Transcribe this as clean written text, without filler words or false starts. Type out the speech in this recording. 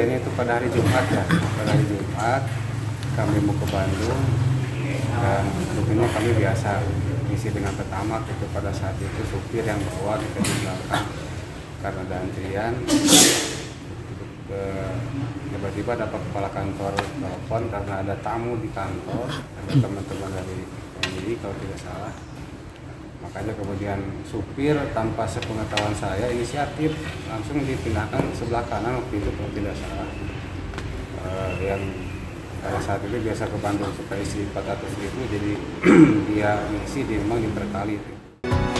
kejadiannya itu pada hari Jumat ya. Pada hari Jumat kami mau ke Bandung dan tentunya kami biasa isi dengan pertamax itu. Pada saat itu supir yang bawa kita di belakang karena ada antrian. Tiba-tiba dapat kepala kantor telepon karena ada tamu di kantor, ada teman-teman dari PMI kalau tidak salah. Makanya kemudian supir tanpa sepengetahuan saya inisiatif langsung dipindahkan sebelah kanan waktu itu kalau tidak salah. Yang pada saat itu biasa ke Bandung supaya isi 400.000 jadi dia mengisi memang di pertalite.